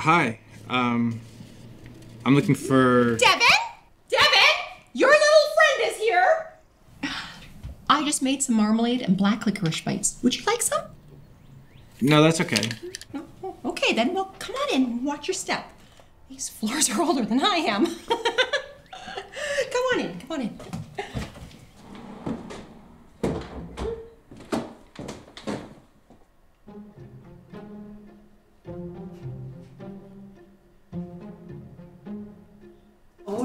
Hi. I'm looking for... Devin? Devin? Your little friend is here! I just made some marmalade and black licorice bites. Would you like some? No, that's okay. Okay, then. Well, come on in. Watch your step. These floors are older than I am. Come on in. Come on in.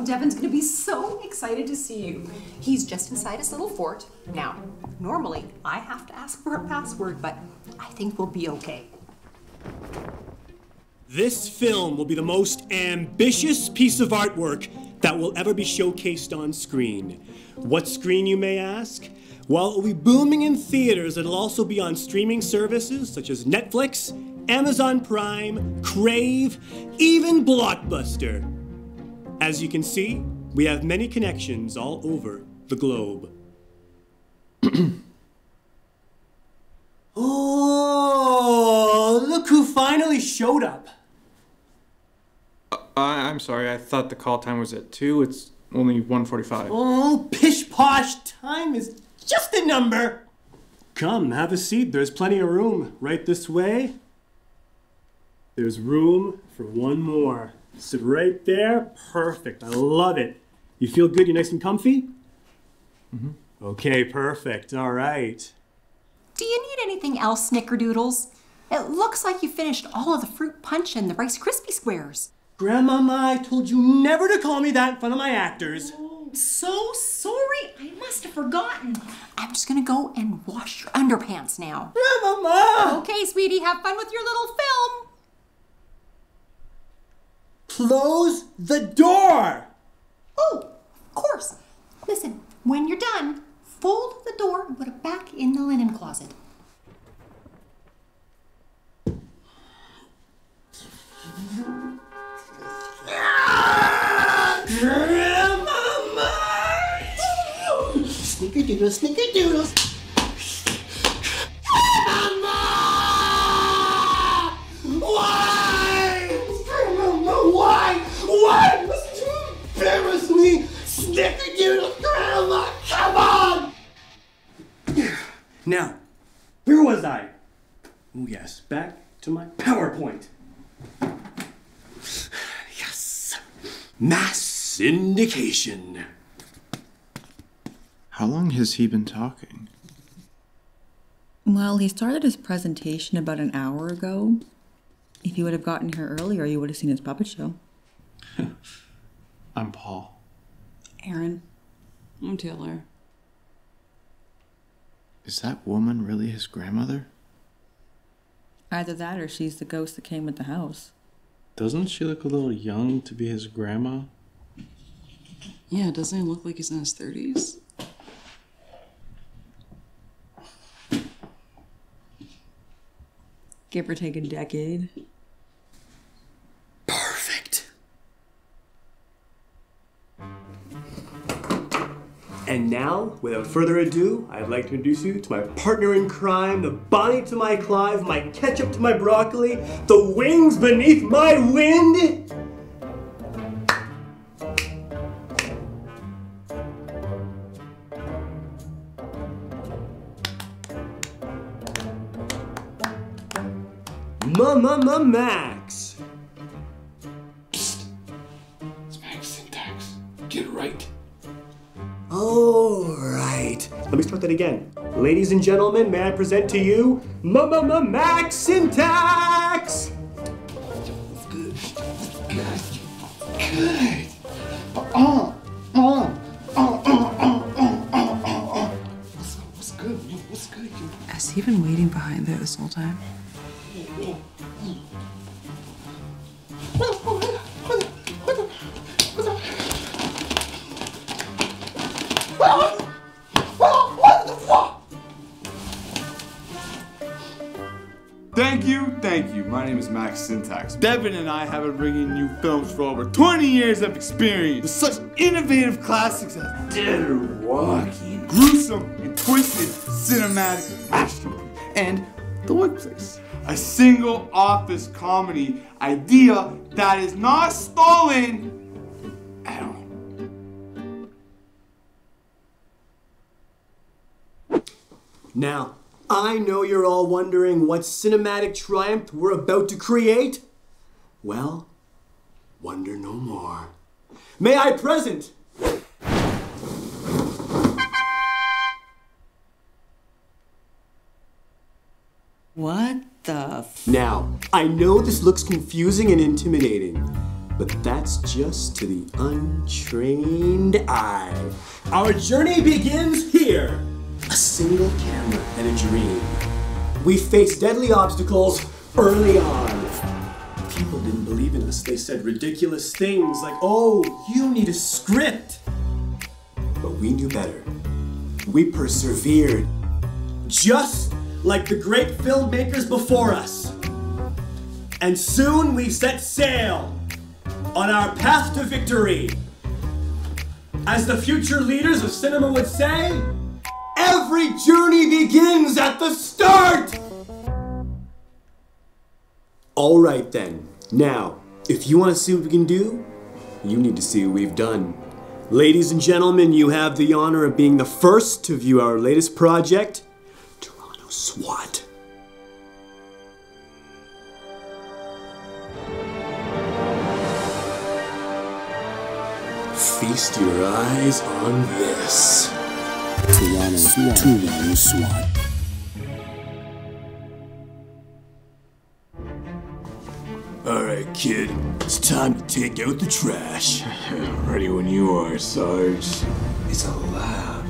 Devin's gonna be so excited to see you. He's just inside his little fort. Now, normally I have to ask for a password, but I think we'll be okay. This film will be the most ambitious piece of artwork that will ever be showcased on screen. What screen, you may ask? Well, it'll be booming in theaters. It'll also be on streaming services such as Netflix, Amazon Prime, Crave, even Blockbuster. As you can see, we have many connections all over the globe. Oh, look who finally showed up. I'm sorry, I thought the call time was at 2. It's only 1:45. Oh, pish-posh, time is just a number. Come, have a seat. There's plenty of room. Right this way. There's room for one more. Sit right there. Perfect. I love it. You feel good? You're nice and comfy? Mm-hmm. Okay, perfect. All right. Do you need anything else, Snickerdoodles? It looks like you finished all of the fruit punch and the Rice Krispie squares. Grandmama, I told you never to call me that in front of my actors. Oh, so sorry. I must have forgotten. I'm just going to go and wash your underpants now. Grandmama! Okay, sweetie. Have fun with your little film. Close the door! Oh, of course. Listen, when you're done, fold the door and put it back in the linen closet. Grandmama! Snickerdoodles, snickerdoodles. Why must you embarrass me? Snickerdoodle Grandma, come on! Now, where was I? Oh yes, back to my PowerPoint. Yes, mass syndication. How long has he been talking? Well, he started his presentation about an hour ago. If you would have gotten here earlier, you would have seen his puppet show. I'm Paul. Aaron. I'm Taylor. Is that woman really his grandmother? Either that or she's the ghost that came with the house. Doesn't she look a little young to be his grandma? Yeah, doesn't he look like he's in his 30s? Give or take a decade. And now, without further ado, I'd like to introduce you to my partner in crime, the Bonnie to my Clive, my ketchup to my broccoli, the wings beneath my wind! Max! Psst! It's Max Syntax. Get it right. All right. Let me start that again. Ladies and gentlemen, may I present to you Max Syntax? That's good. Good. What's good? What's good? Has he been waiting behind there this whole time? Thank you, my name is Max Syntax. Devin and I have been bringing you films for over 20 years of experience with such innovative classics as Dead Walking, gruesome and twisted cinematic masterpiece, and The Workplace. a single office comedy idea that is not stolen at all. Now, I know you're all wondering what cinematic triumph we're about to create. Well, wonder no more. May I present? What the f- Now, I know this looks confusing and intimidating, but that's just to the untrained eye. Our journey begins here. A single camera and a dream. We faced deadly obstacles early on. People didn't believe in us. They said ridiculous things like, oh, you need a script. But we knew better. We persevered. Just like the great filmmakers before us. And soon we set sail on our path to victory. As the future leaders of cinema would say, every journey begins at the start! Alright then, now, if you want to see what we can do, you need to see what we've done. Ladies and gentlemen, you have the honor of being the first to view our latest project, Toronto SWAT. Feast your eyes on this. Toronto SWAT. Toronto SWAT. Alright, kid. It's time to take out the trash. Ready when you are, Sarge. It's a lab.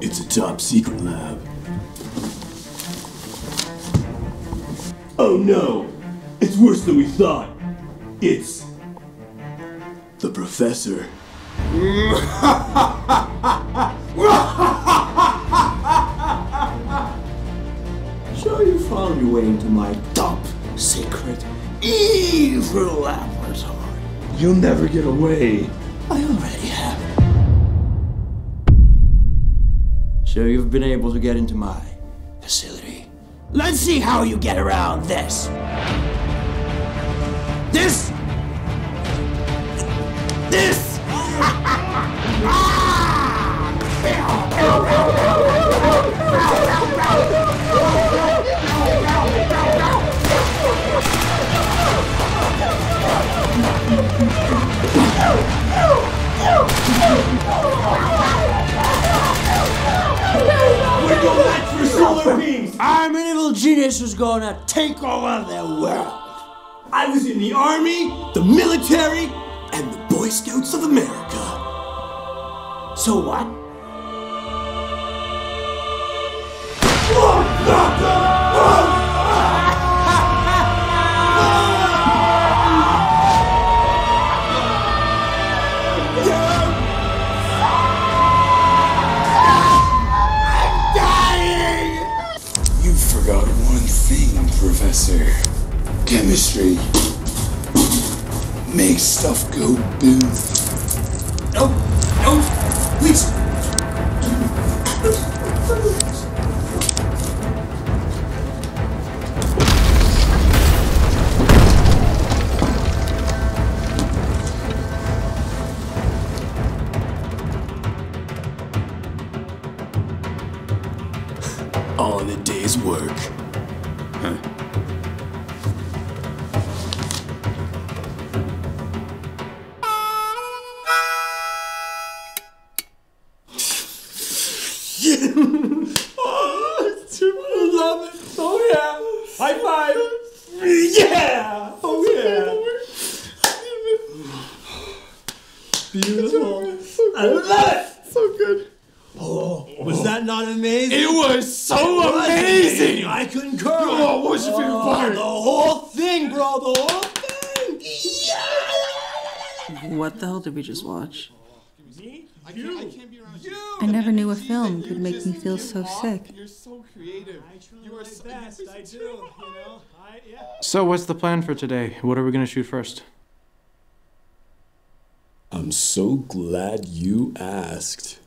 It's a top secret lab. Oh no! It's worse than we thought. It's... the professor. So you found your way into my top secret evil laboratory. You'll never get away. I already have. So you've been able to get into my facility. Let's see how you get around this. I'm an evil genius who's gonna take over the world. I was in the army, the military, and the Boy Scouts of America. So what? Professor, chemistry makes stuff go boom. No, no, please. All in a day's work. Huh? Oh, it's too much. I love it. Oh yeah. High five. Yeah. Oh yeah. Beautiful. So I love it. So good. Oh, was that not amazing? It was so amazing. I concur. Oh, what was your favorite part? The whole thing, bro. The whole thing. Yeah. What the hell did we just watch? I can't be around you. I never knew a film could make me feel so sick. You're so creative. You are so fast. I do, you know. So what's the plan for today? What are we gonna shoot first? I'm so glad you asked.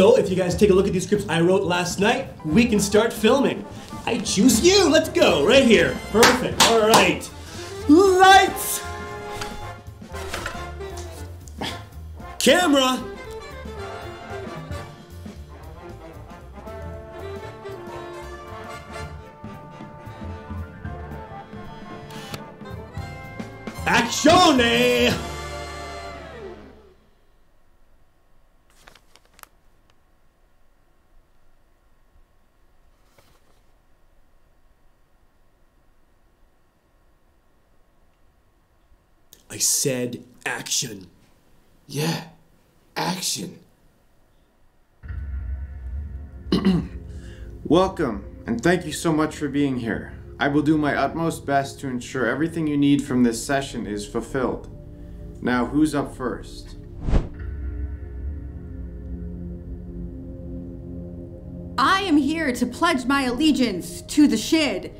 So if you guys take a look at these scripts I wrote last night, we can start filming. I choose you. Let's go. Right here. Perfect. All right. Lights. Camera. Action! I said action. Yeah, action. Welcome, and thank you so much for being here. I will do my utmost best to ensure everything you need from this session is fulfilled. Now, who's up first? I am here to pledge my allegiance to the Shid.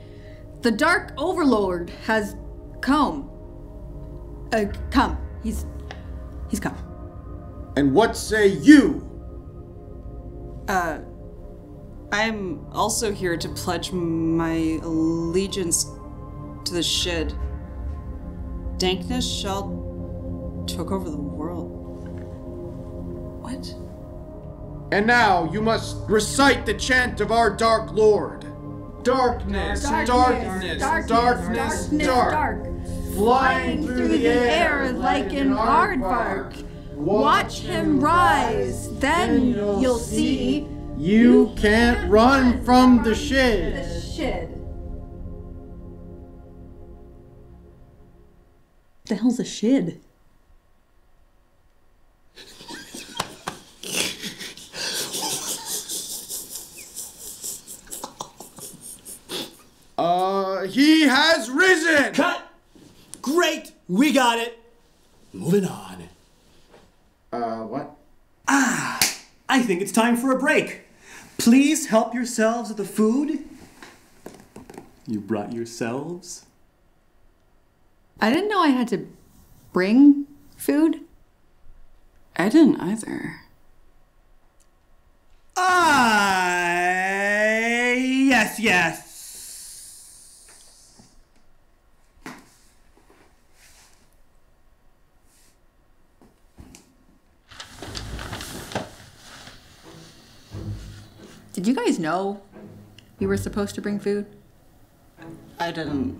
The Dark Overlord has come. He's come. And what say you? I'm also here to pledge my allegiance to the Shid. Dankness shall took over the world. What? And now you must recite the chant of our Dark Lord. Darkness, darkness, darkness, darkness, dark. Flying through the air like an aardvark. Watch him rise, then you'll see you can't run from the Shid. What the hell's a Shid? He has risen! Cut! Great! We got it! Moving on. What? I think it's time for a break. Please help yourselves with the food. You brought yourselves? I didn't know I had to bring food. I didn't either. Yes. Did you guys know you were supposed to bring food? I didn't.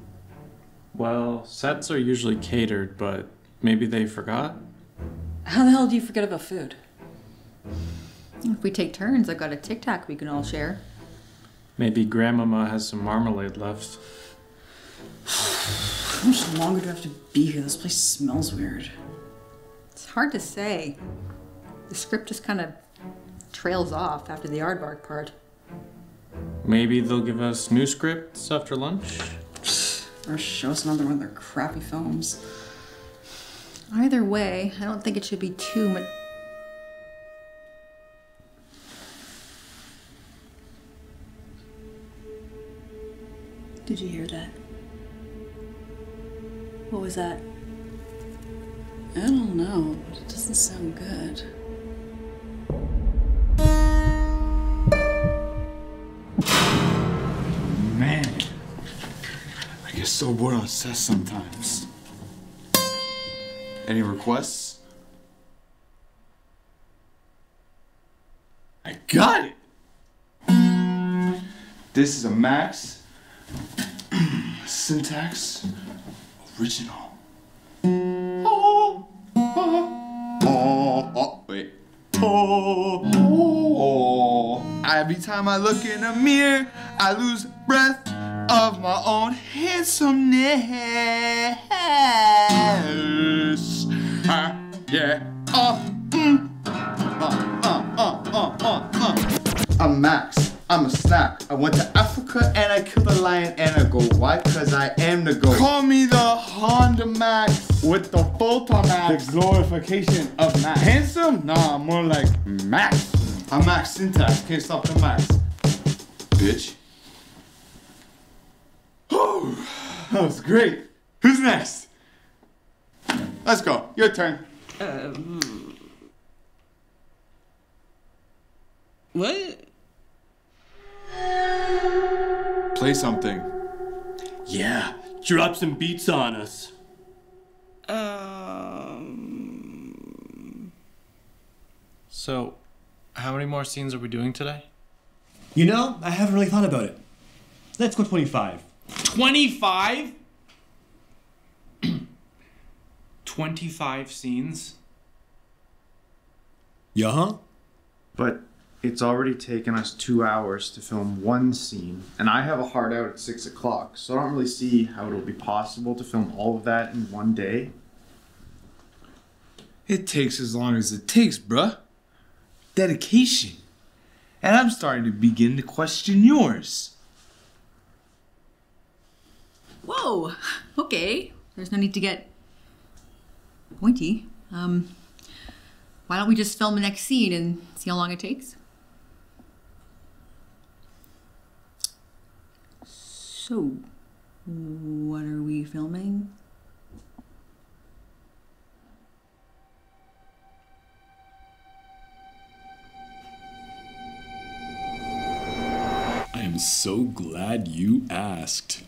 Well, sets are usually catered, but maybe they forgot? How the hell do you forget about food? If we take turns, I've got a Tic Tac we can all share. Maybe Grandmama has some marmalade left. How much longer do I have to be here? This place smells weird. It's hard to say. The script just kind of trails off after the aardvark part. Maybe they'll give us new scripts after lunch? Or show us another one of their crappy films. Either way, I don't think it should be too much. Did you hear that? What was that? I don't know, but it doesn't sound good. I get so bored on set sometimes. Any requests? I got it! This is a Max Syntax original. Every time I look in a mirror, I lose breath of my own handsomeness. I'm Max, I'm a snack. I went to Africa and I killed a lion and a goat. Why? Cause I am the goat. Call me the Honda Max with the photon Max. The glorification of Max. Handsome? Nah, more like Max. I'm Max Syntax, can't stop the Max. Bitch. That was great. Who's next? Let's go. Your turn. What? Play something. Yeah, drop some beats on us. So, how many more scenes are we doing today? You know, I haven't really thought about it. Let's go 25. 25? 25 scenes? Yeah, huh? But it's already taken us 2 hours to film one scene, and I have a hard out at 6 o'clock, so I don't really see how it'll be possible to film all of that in one day. It takes as long as it takes, bruh. Dedication. And I'm starting to begin to question yours. Whoa, okay. There's no need to get pointy. Why don't we just film the next scene and see how long it takes? So, what are we filming? I am so glad you asked.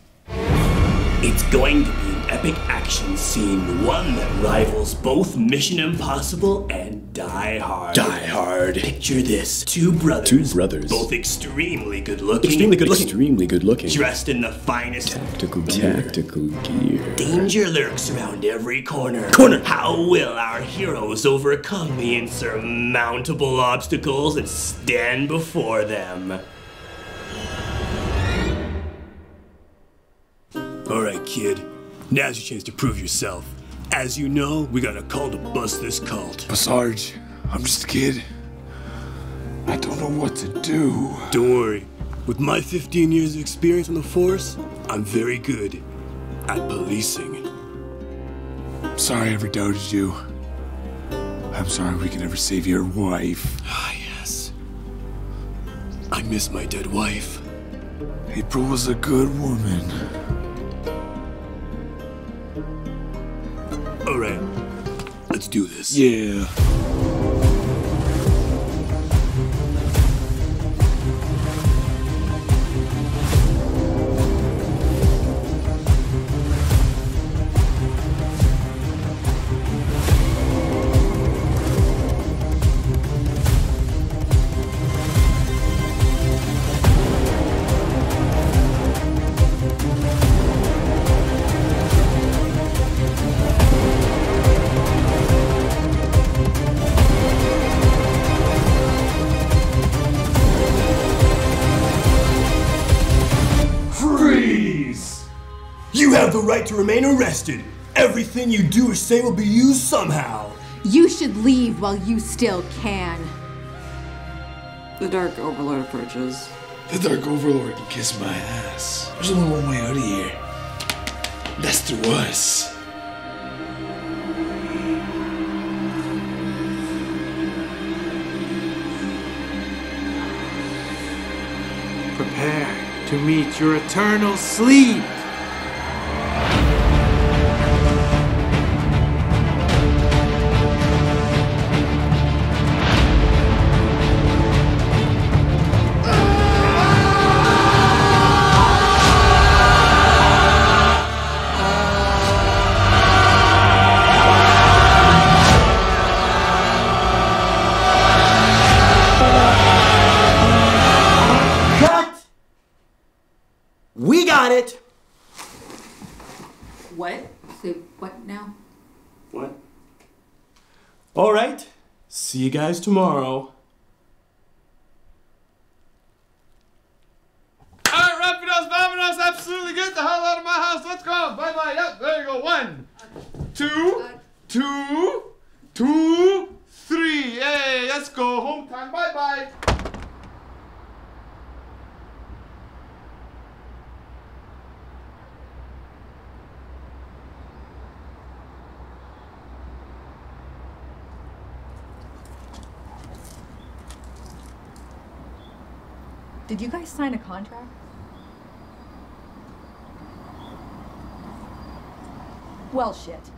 It's going to be an epic action scene, one that rivals both Mission Impossible and Die Hard. Die Hard. Picture this, two brothers, both extremely good-looking, dressed in the finest tactical gear. Danger lurks around every corner. How will our heroes overcome the insurmountable obstacles that stand before them? Alright, kid. Now's your chance to prove yourself. As you know, we got a call to bust this cult. But Sarge, I'm just a kid. I don't know what to do. Don't worry. With my 15 years of experience on the force, I'm very good at policing. I'm sorry I ever doubted you. I'm sorry we could never save your wife. Ah, yes. I miss my dead wife. April was a good woman. Alright, let's do this. Yeah. To remain arrested. Everything you do or say will be used somehow. You should leave while you still can. The Dark Overlord approaches. The Dark Overlord can kiss my ass. There's only one way out of here. That's through us. Prepare to meet your eternal sleep. See you guys tomorrow. All right, Rapidos, Vamonos, absolutely get the hell out of my house. Let's go. Bye bye. Yep, there you go. 1, 2, 2, 3. Hey, let's go. Home time. Bye bye. Did you guys sign a contract? Well, shit.